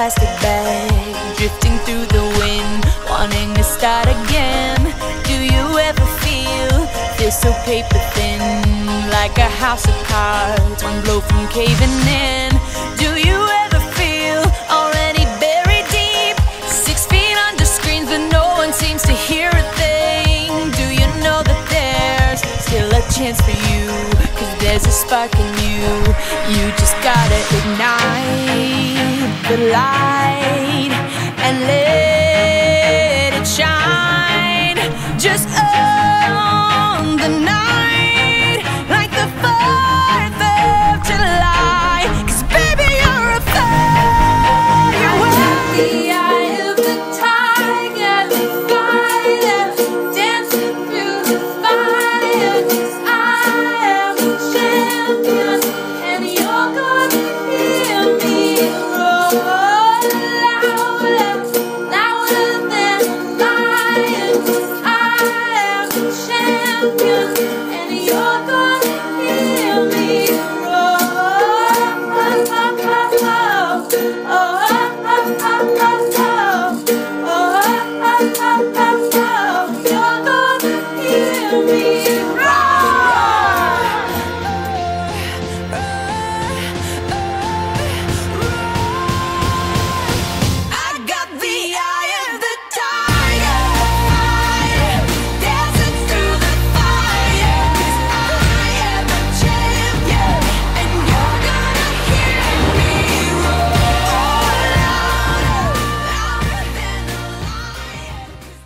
plastic bag, drifting through the wind, wanting to start again. Do you ever feel so paper thin, like a house of cards, one blow from caving in? Do you ever feel already buried deep, 6 feet under screens, but no one seems to hear a thing? Do you know that there's still a chance for you, 'cause there's a spark in you. You just gotta ignite the light and let it shine. Just own the night like the 4th of July, 'cause baby, you're a fire. You took the eye of the tiger, the fighter, dancing through the fire. 'Cause I am the champion, and you're gonna hear me roar louder, louder than a lion. 'Cause I am the champion, and you're gonna hear me roar. You're gonna hear me roar. I got the eye of the tiger, dancing through the fire. 'Cause I am a champion, and you're gonna hear me roar louder, louder than a lion.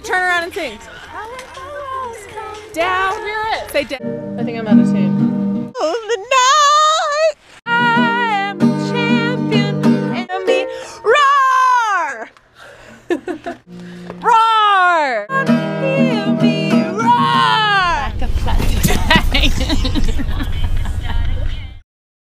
Turn around and sing. Down. Say down. I think I'm out of tune. On the night. I am a champion, and me roar. Roar. Hear me roar. Like a plastic bag.